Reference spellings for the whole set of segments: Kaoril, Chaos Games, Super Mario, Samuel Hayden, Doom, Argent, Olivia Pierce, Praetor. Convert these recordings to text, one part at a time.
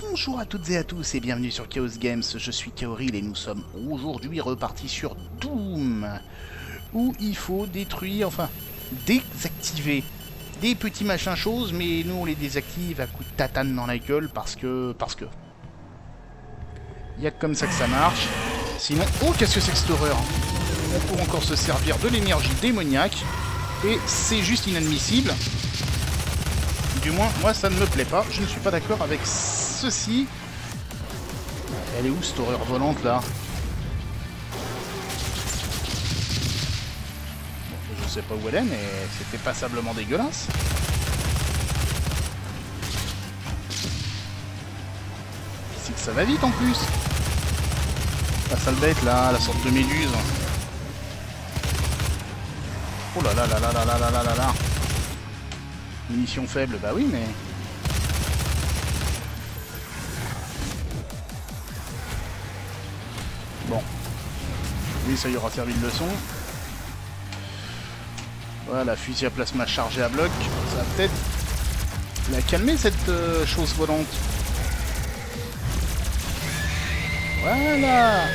Bonjour à toutes et à tous et bienvenue sur Chaos Games, je suis Kaoril et nous sommes aujourd'hui repartis sur Doom, où il faut détruire, enfin, désactiver des petits machins choses, mais nous on les désactive à coups de tatane dans la gueule parce que... Il y a comme ça que ça marche, sinon... Oh, qu'est-ce que c'est que cette horreur? On peut encore se servir de l'énergie démoniaque, et c'est juste inadmissible. Du moins, moi, ça ne me plaît pas. Je ne suis pas d'accord avec ceci. Elle est où, cette horreur volante, là? Bon, je sais pas où elle est, mais c'était passablement dégueulasse. C'est que ça va vite, en plus. La sale bête, là, la sorte de méduse. Oh là là là là là là là là là là. Munitions faibles, bah oui, mais... Bon. Oui, ça y aura servi de leçon. Voilà, fusil à plasma chargé à bloc. Ça va peut-être la calmer, cette chose volante. Voilà.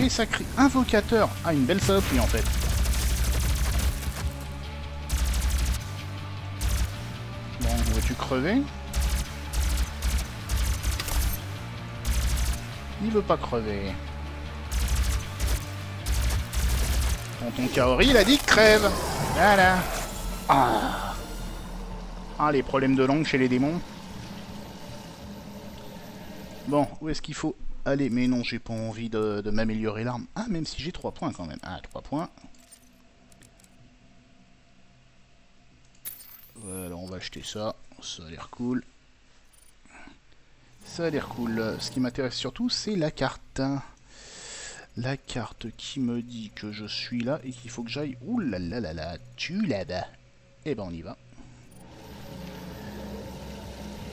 Et ça crie invocateur. Ah, une belle saloperie, en fait. Crever. Il veut pas crever. Tonton Kaori, il a dit que crève. Voilà. Ah. Ah, les problèmes de langue chez les démons. Bon, où est-ce qu'il faut aller? Mais non, j'ai pas envie de m'améliorer l'arme. Ah, même si j'ai 3 points quand même. Ah, 3 points. Voilà, on va acheter ça. Ça a l'air cool. Ça a l'air cool. Ce qui m'intéresse surtout, c'est la carte. La carte qui me dit que je suis là et qu'il faut que j'aille... Ouh là là là là, tu là-bas. Eh ben, on y va.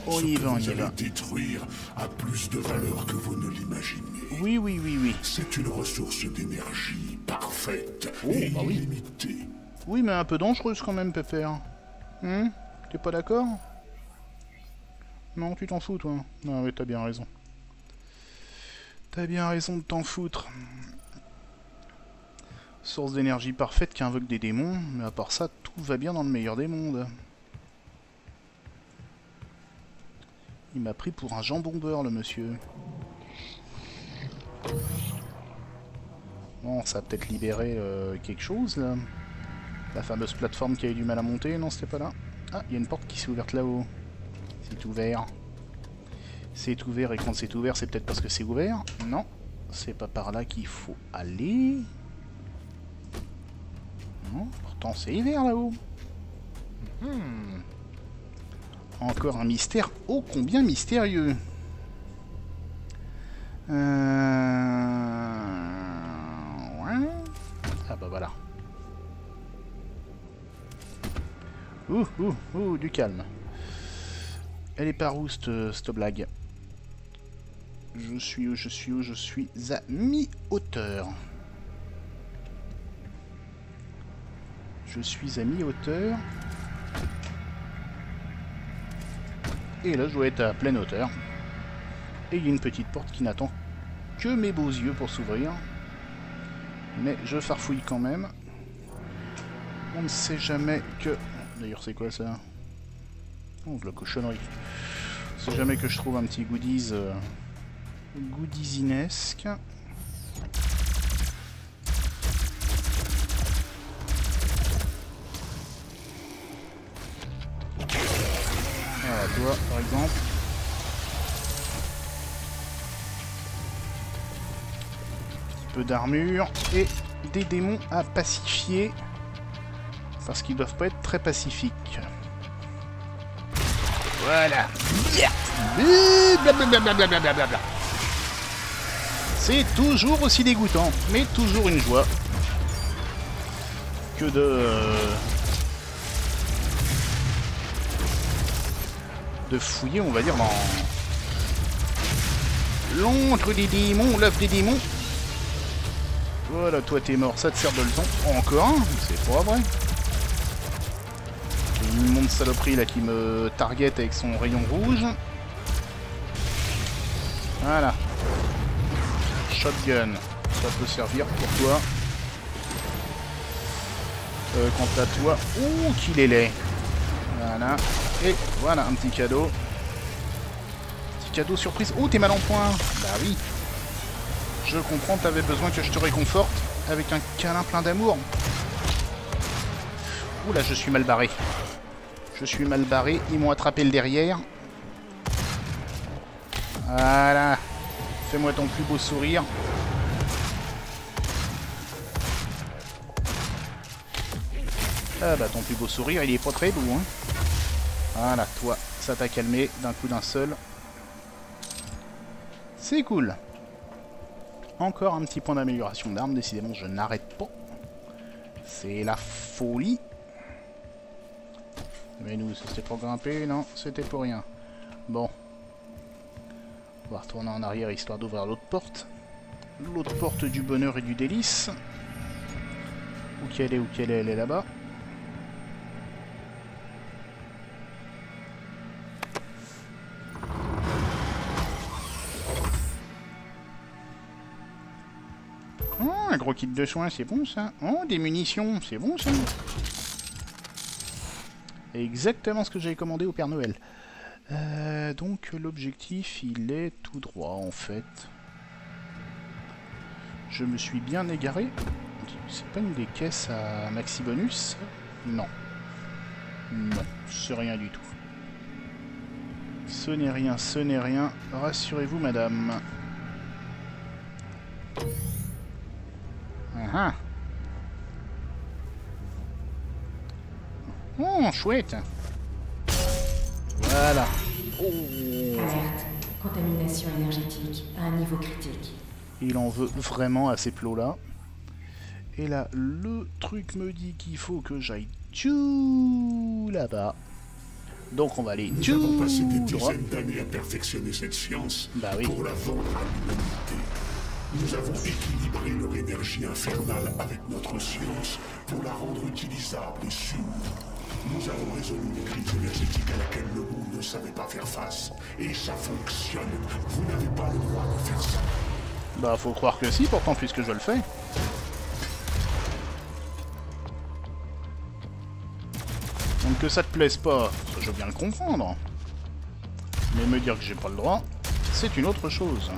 On y va, on y va. Détruire a plus de valeur que vous ne l'imaginez. Oui, oui, oui, oui. C'est une ressource d'énergie parfaite et illimitée. Oui, mais un peu dangereuse quand même, Pépère. Hein ? T'es pas d'accord? Non, tu t'en fous, toi. Non, mais t'as bien raison. T'as bien raison de t'en foutre. Source d'énergie parfaite qui invoque des démons, mais à part ça, tout va bien dans le meilleur des mondes. Il m'a pris pour un jambon beurre, le monsieur. Bon, ça a peut-être libéré quelque chose, là. La fameuse plateforme qui a eu du mal à monter. Non, c'était pas là. Ah, il y a une porte qui s'est ouverte là-haut. C'est ouvert. C'est ouvert, et quand c'est ouvert, c'est peut-être parce que c'est ouvert. Non, c'est pas par là qu'il faut aller. Non, pourtant c'est hiver là-haut. Encore un mystère ô combien mystérieux. Ouais. Ah bah voilà. Ouh, ouh, ouh, du calme. Elle est par où, cette blague? Je suis où, je suis où? Je suis à mi-hauteur. Je suis à mi-hauteur. Et là, je dois être à pleine hauteur. Et il y a une petite porte qui n'attend que mes beaux yeux pour s'ouvrir. Mais je farfouille quand même. On ne sait jamais que... D'ailleurs, c'est quoi ça? Oh, de la cochonnerie. C'est jamais que je trouve un petit goodies. Goodiesinesque. Voilà, toi, par exemple. Un petit peu d'armure et des démons à pacifier. Parce qu'ils doivent pas être très pacifiques. Voilà. Blablabla. C'est toujours aussi dégoûtant, mais toujours une joie. Que de fouiller, on va dire, dans... L'antre des démons, l'œuf des démons. Voilà, toi t'es mort, ça te sert de leçon. Encore un, c'est pas vrai. Une immonde saloperie là qui me target avec son rayon rouge. Voilà. Shotgun. Ça peut servir pour toi. Quant à toi. Ouh, qu'il est laid. Voilà. Et voilà, un petit cadeau. Petit cadeau surprise. Ouh, t'es mal en point. Bah oui. Je comprends, t'avais besoin que je te réconforte avec un câlin plein d'amour. Ouh là, je suis mal barré. Je suis mal barré. Ils m'ont attrapé le derrière. Voilà. Fais-moi ton plus beau sourire. Ah bah ton plus beau sourire, il est pas très beau, hein. Voilà, toi, ça t'a calmé d'un coup d'un seul. C'est cool. Encore un petit point d'amélioration d'armes. Décidément, je n'arrête pas. C'est la folie. Mais nous, c'était pour grimper. Non, c'était pour rien. Bon. On va retourner en arrière histoire d'ouvrir l'autre porte. L'autre porte du bonheur et du délice. Où qu'elle est, où qu'elle est, elle est là-bas. Oh, un gros kit de soins, c'est bon ça. Oh, des munitions, c'est bon ça. Exactement ce que j'avais commandé au Père Noël. Donc l'objectif, il est tout droit en fait. Je me suis bien égaré. C'est pas une des caisses à maxi bonus? Non. Non, c'est rien du tout. Ce n'est rien, ce n'est rien. Rassurez-vous madame. Ah ah. Oh, chouette. Voilà. Oh. Alerte. Contamination énergétique à un niveau critique. Il en veut vraiment à ces plots-là. Et là, le truc me dit qu'il faut que j'aille tout là-bas. Donc on va aller tout droit. Nous avons passé des dizaines d'années à perfectionner cette science pour la vendre à l'humanité. Nous avons équilibré leur énergie infernale avec notre science pour la rendre utilisable et sûre. Nous avons résolu une crise énergétique à laquelle le monde ne savait pas faire face. Et ça fonctionne. Vous n'avez pas le droit de faire ça. Bah faut croire que si, pourtant puisque je le fais. Donc que ça te plaise pas, je veux bien le comprendre. Mais me dire que j'ai pas le droit, c'est une autre chose.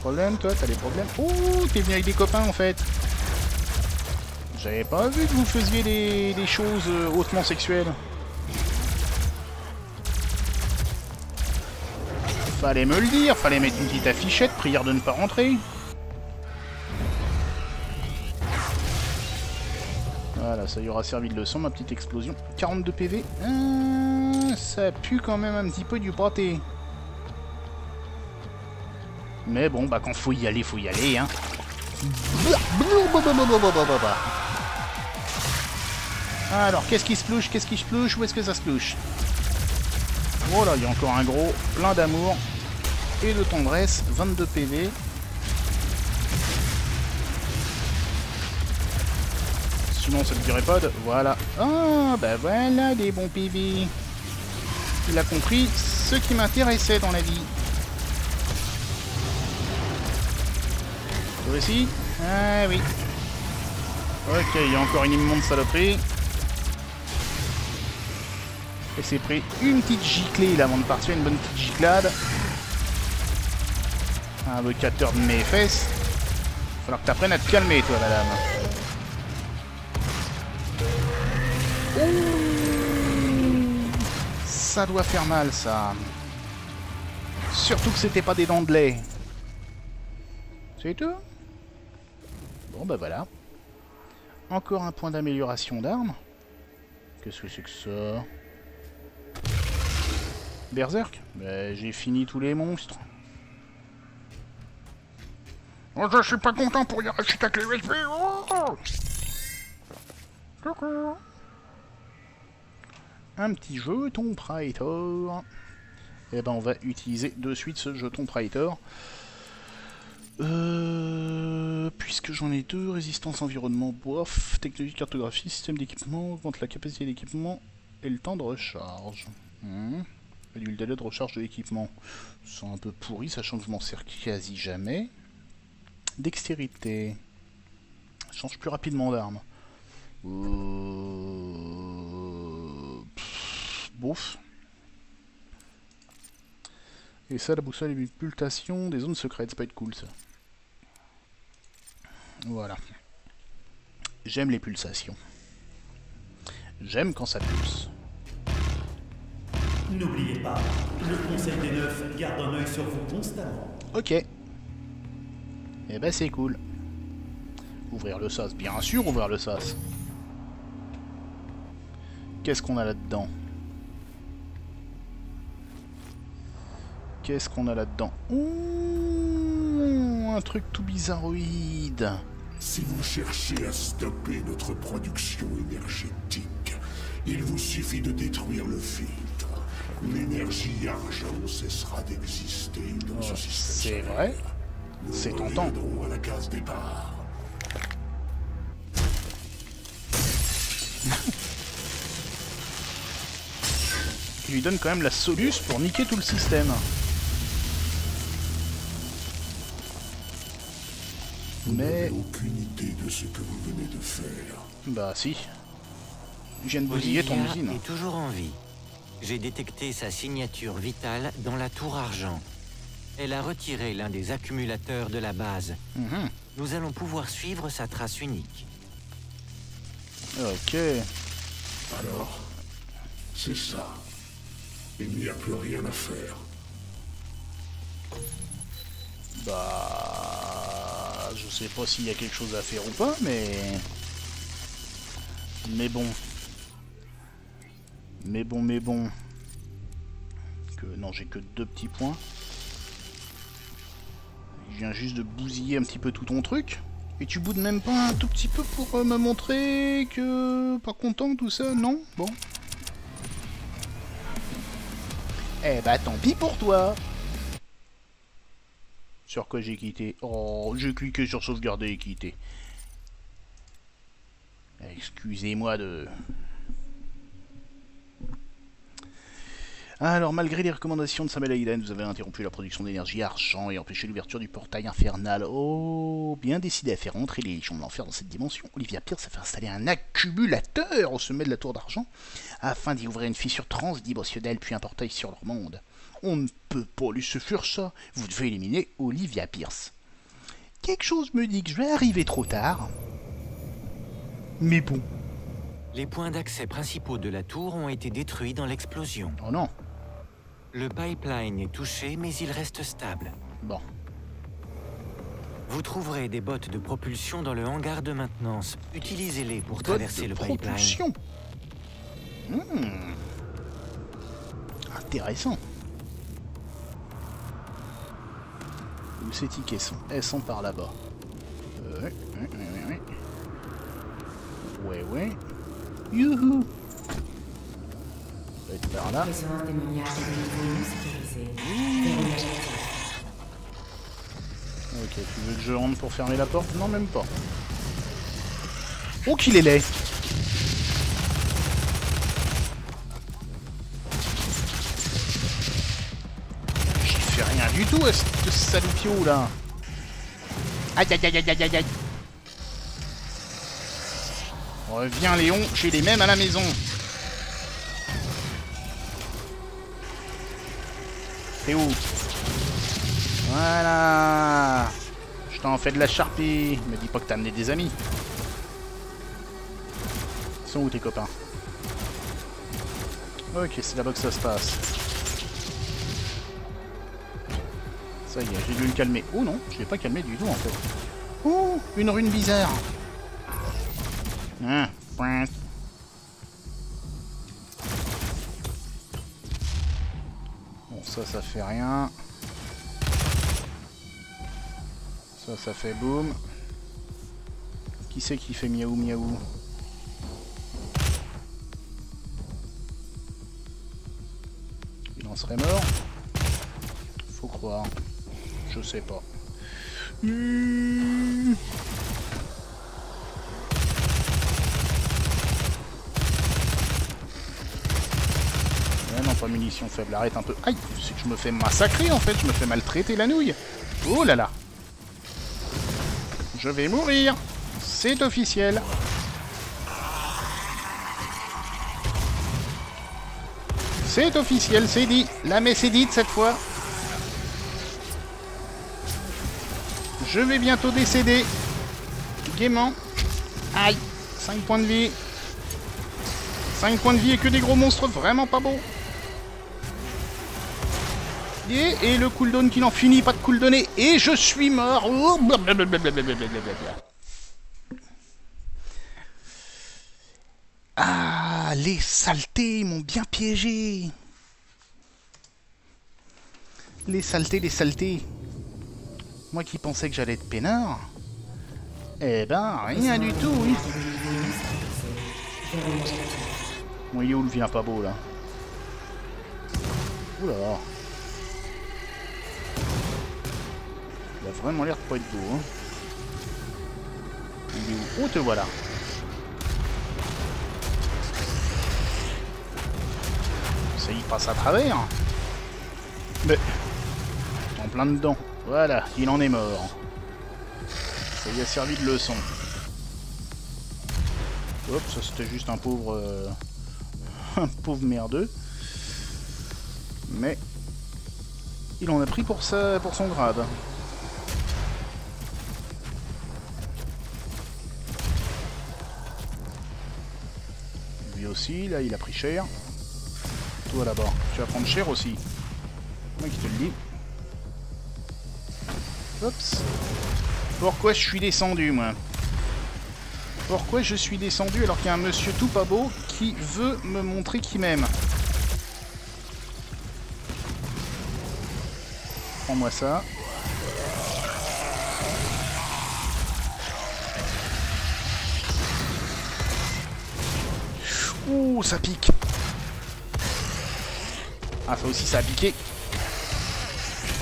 Problème, toi, t'as des problèmes. Oh, t'es venu avec des copains en fait. J'avais pas vu que vous faisiez des choses hautement sexuelles. Fallait me le dire, fallait mettre une petite affichette, prière de ne pas rentrer. Voilà, ça y aura servi de leçon, ma petite explosion. 42 PV. Ça pue quand même un petit peu du pâté. Mais bon, bah quand faut y aller, hein. Alors, qu'est-ce qui se plouche? Qu'est-ce qui se plouche? Où est-ce que ça se plouche? Oh là, il y a encore un gros, plein d'amour et de tendresse, 22 PV. Sinon, ça ne dirait pas de... Voilà. Ah, bah voilà, des bons PV. Il a compris ce qui m'intéressait dans la vie. Ici. Ah oui. Ok, il y a encore une immonde saloperie. Et c'est pris une petite giclée là avant de partir, une bonne petite giclade. Un vocateur de mes fesses. Il va falloir que t'apprennes à te calmer toi madame. Ouh. Ça doit faire mal ça. Surtout que c'était pas des dents de lait. C'est tout. Bon bah voilà. Encore un point d'amélioration d'armes. Qu'est-ce que c'est que ça? Berserk? Bah j'ai fini tous les monstres. Oh, je suis pas content pour y arracher ta clé USB. Oh, coucou. Un petit jeton Praetor. Et ben on va utiliser de suite ce jeton Praetor. Puisque j'en ai deux, résistance environnement, bof, technologie cartographie, système d'équipement, augmente la capacité d'équipement et le temps de recharge. L'huile d'allée de recharge de l'équipement. Ils sont un peu pourris, sachant que je m'en sers quasi jamais. Dextérité. Change plus rapidement d'arme. Bouf. Et ça, la boussole et l'épultation des zones secrètes, ça peut être cool ça. Voilà. J'aime les pulsations. J'aime quand ça pulse. N'oubliez pas, le Conseil des 9 garde un œil sur vous constamment. Ok. Eh ben c'est cool. Ouvrir le sas, bien sûr, ouvrir le sas. Qu'est-ce qu'on a là-dedans? Qu'est-ce qu'on a là-dedans? Ouh, un truc tout bizarroïde. Si vous cherchez à stopper notre production énergétique, il vous suffit de détruire le filtre. L'énergie argent cessera d'exister dans ce système. C'est vrai? C'est tentant. Nous à la case départ. Il lui donne quand même la soluce pour niquer tout le système. Vous n'avez aucune idée de ce que vous venez de faire. Bah si. Je viens de bousiller ton usine. Olivia est toujours en vie. J'ai détecté sa signature vitale dans la tour argent. Elle a retiré l'un des accumulateurs de la base. Nous allons pouvoir suivre sa trace unique. Ok. Alors, c'est ça. Il n'y a plus rien à faire. Bah... je sais pas s'il y a quelque chose à faire ou pas, mais... Mais bon... Non, j'ai que 2 petits points. Je viens juste de bousiller un petit peu tout ton truc. Et tu boudes même pas un tout petit peu pour me montrer que... pas content, tout ça, non? Bon. Eh bah tant pis pour toi. Sur quoi j'ai quitté? Oh, j'ai cliqué sur sauvegarder et quitter. Excusez-moi de... Alors, malgré les recommandations de Samuel Hayden, vous avez interrompu la production d'énergie argent et empêché l'ouverture du portail infernal. Oh, bien décidé à faire entrer les légions de l'enfer dans cette dimension, Olivia Pierce a fait installer un accumulateur au sommet de la tour d'argent afin d'y ouvrir une fissure transdimensionnelle puis un portail sur leur monde. On ne peut pas lui suffire ça. Vous devez éliminer Olivia Pierce. Quelque chose me dit que je vais arriver trop tard. Mais bon. Les points d'accès principaux de la tour ont été détruits dans l'explosion. Oh non. Le pipeline est touché, mais il reste stable. Bon. Vous trouverez des bottes de propulsion dans le hangar de maintenance. Utilisez-les pour traverser le pipeline. Propulsion. Intéressant. Où ces tickets sont? Elles sont par là-bas. Ouais. Youhou. Ça va être par là. Ok, tu veux que je rentre pour fermer la porte? Non, même pas. Oh, qu'il est laid! J'y fais rien du tout à ce salopio là! Aïe aïe aïe aïe aïe aïe! Reviens Léon, j'ai les mêmes à la maison. T'es où? Voilà. Je t'en fais de la Sharpie. Me dis pas que t'as amené des amis. Ils sont où tes copains? Ok, c'est là-bas que ça se passe. Ça y est, j'ai dû le calmer. Oh non, je l'ai pas calmé du tout en fait. Oh, une rune bizarre. Bon, ça fait rien. Ça fait boum. Qui c'est qui fait miaou miaou? Il en serait mort. Faut croire. Je sais pas. Ah non, pas munitions faibles, arrête un peu. Aïe, c'est que je me fais massacrer en fait, je me fais maltraiter la nouille. Oh là là. Je vais mourir. C'est officiel. C'est officiel, c'est dit. La messe est dite cette fois. Je vais bientôt décéder. Gaiement. Aïe. 5 points de vie. 5 points de vie et que des gros monstres vraiment pas bons. Et le cooldown qui n'en finit pas de cooldown. Et je suis mort. Oh, ah, les saletés m'ont bien piégé. Les saletés, les saletés. Moi qui pensais que j'allais être peinard. Eh ben, rien du tout, oui. Mon Yule vient pas beau, là. Oula. Il a vraiment l'air de pas être beau, hein. Il est où? Oh, te voilà. Ça y passe à travers. Mais... en plein dedans. Voilà, il en est mort. Ça lui a servi de leçon. Hop, ça c'était juste un pauvre... un pauvre merdeux. Mais... il en a pris pour, ça, pour son grade. Lui aussi, là, il a pris cher. Toi là-bas, tu vas prendre cher aussi. Moi qui te le dis. Oups. Pourquoi je suis descendu, moi? Pourquoi je suis descendu alors qu'il y a un monsieur tout pas beau qui veut me montrer qu'il m'aime? Prends-moi ça. Ouh, ça pique. Ah, ça aussi, ça a piqué.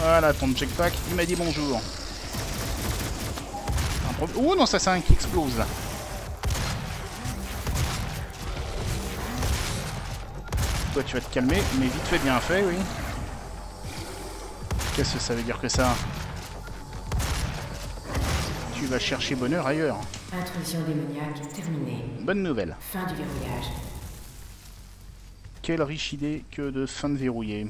Voilà, ton checkpack, il m'a dit bonjour. Oh non, ça c'est un qui explose là. Toi tu vas te calmer, mais vite fait bien fait, oui. Qu'est-ce que ça veut dire que ça? Tu vas chercher bonheur ailleurs. Intrusion démoniaque terminée. Bonne nouvelle. Fin du verrouillage. Quelle riche idée que de fin de verrouiller.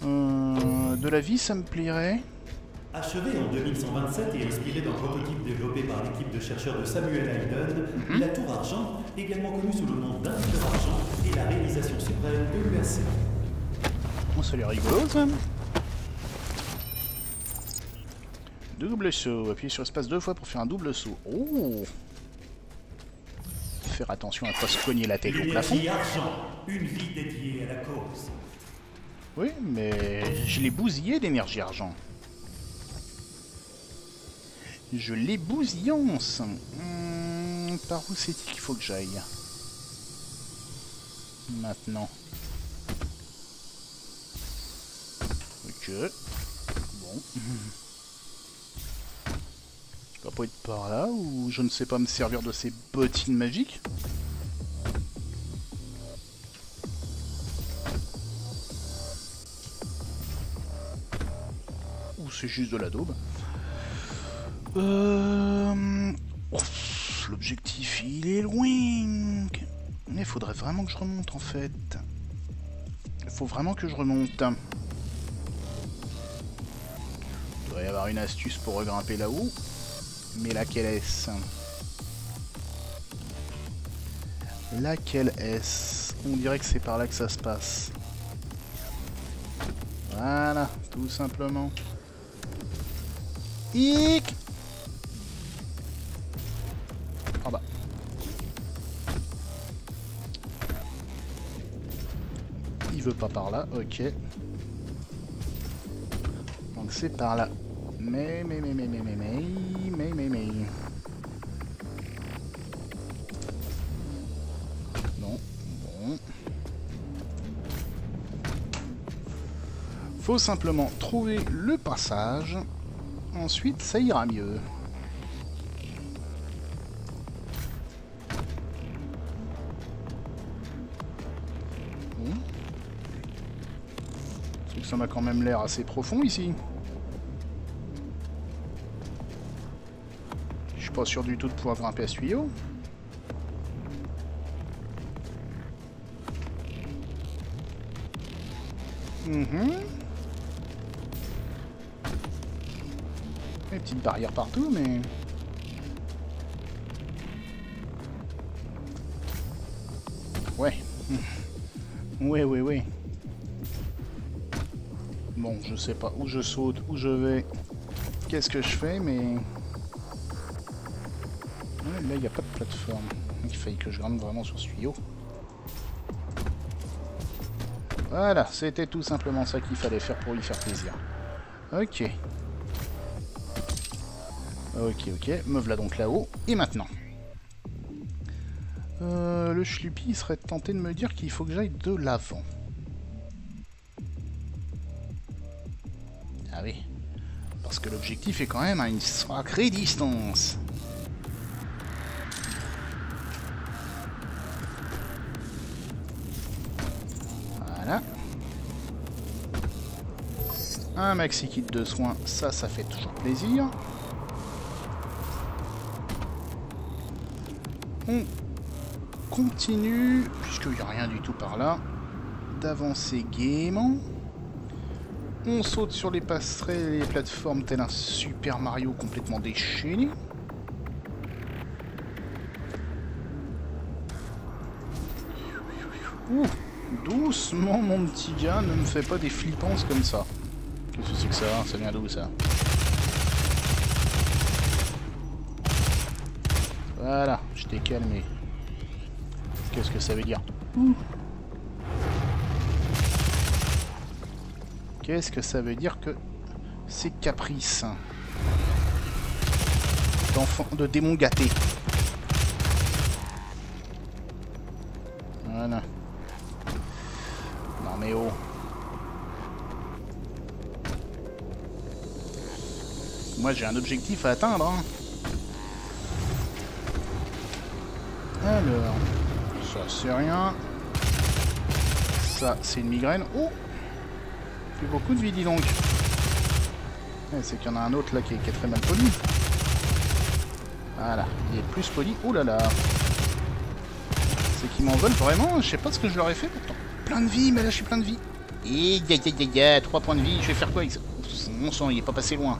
De la vie, ça me plairait. Achevé en 2127 et inspiré d'un prototype développé par l'équipe de chercheurs de Samuel Hayden, la Tour Argent, également connue sous le nom d'Inter Argent, est la réalisation suprême de l'UAC. Oh, ça a l'air rigolo, ça. Double saut. Appuyez sur espace 2 fois pour faire un double saut. Oh! Faire attention à pas se cogner la tête au plafond. Argent, une vie dédiée à la cause. Oui, mais je l'ai bousillé d'énergie argent. Je l'ai bousillance. Par où c'est-il qu'il faut que j'aille? Maintenant. Ok. Bon. Je dois pas être par là, ou je ne sais pas me servir de ces bottines magiques. C'est juste de la daube. L'objectif, il est loin. Mais il faudrait vraiment que je remonte, en fait. Il faut vraiment que je remonte. Il doit y avoir une astuce pour regrimper là-haut. Mais laquelle est-ce? Laquelle est-ce? On dirait que c'est par là que ça se passe. Voilà, tout simplement. Hic. Ah bah. Il veut pas par là, ok. Donc c'est par là. Mais. Non, bon. Faut simplement trouver le passage. Ensuite, ça ira mieux. Bon. C'est que ça m'a quand même l'air assez profond ici. Je suis pas sûr du tout de pouvoir grimper à ce tuyau. Des petites barrières partout, mais... Ouais. Ouais. Bon, je sais pas où je saute, où je vais, qu'est-ce que je fais, mais... Ouais, là, il n'y a pas de plateforme. Il fallait que je grimpe vraiment sur ce tuyau. Voilà, c'était tout simplement ça qu'il fallait faire pour lui faire plaisir. Ok. Ok, me voilà donc là-haut. Et maintenant le Schluppy serait tenté de me dire qu'il faut que j'aille de l'avant. Ah oui. Parce que l'objectif est quand même à une sacrée distance. Voilà. Un maxi kit de soins, ça fait toujours plaisir. On continue, puisqu'il n'y a rien du tout par là, d'avancer gaiement. On saute sur les passerelles et les plateformes tel un Super Mario complètement déchaîné. Ouh, doucement mon petit gars, ne me fais pas des flippances comme ça. Qu'est-ce que c'est que ça? Ça vient d'où ça? Voilà, je t'ai calmé. Qu'est-ce que ça veut dire? Qu'est-ce que ça veut dire que ces caprices d'enfants, de démons gâtés? Voilà. Non mais oh. Moi j'ai un objectif à atteindre, hein. Alors, ça c'est rien. Ça c'est une migraine. Oh, plus beaucoup de vie dis donc. C'est qu'il y en a un autre là qui est très mal poli. Voilà, il est plus poli. Oh là là. C'est qu'ils m'en veulent vraiment. Je sais pas ce que je leur ai fait pourtant. Plein de vie, mais là je suis plein de vie. Et 3 points de vie. Je vais faire quoi avec ça? Mon sang, il est pas passé loin.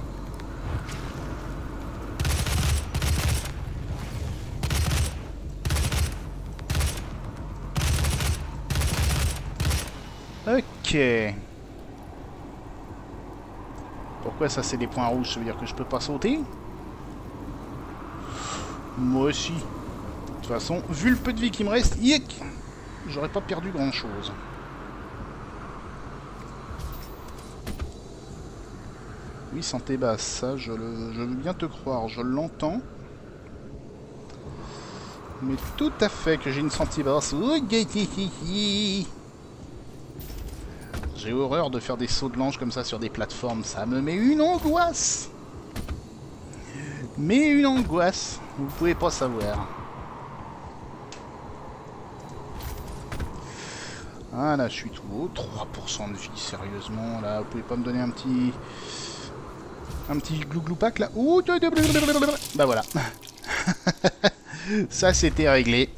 Ok. Pourquoi ça c'est des points rouges? Ça veut dire que je peux pas sauter? Moi aussi. De toute façon, vu le peu de vie qui me reste, j'aurais pas perdu grand chose. Oui, santé basse, ça je veux bien te croire, je l'entends. Mais tout à fait que j'ai une santé basse. J'ai horreur de faire des sauts de l'ange comme ça sur des plateformes, ça me met une angoisse. Mais une angoisse, vous pouvez pas savoir. Ah là, je suis tout haut, 3% de vie, sérieusement, là, vous pouvez pas me donner un petit glouglou pack là. Ouh, bah voilà. Ça c'était réglé.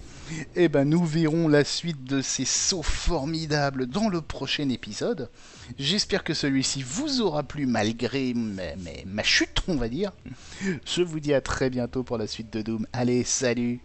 Eh ben, nous verrons la suite de ces sauts formidables dans le prochain épisode. J'espère que celui-ci vous aura plu malgré ma chute, on va dire. Je vous dis à très bientôt pour la suite de Doom. Allez, salut!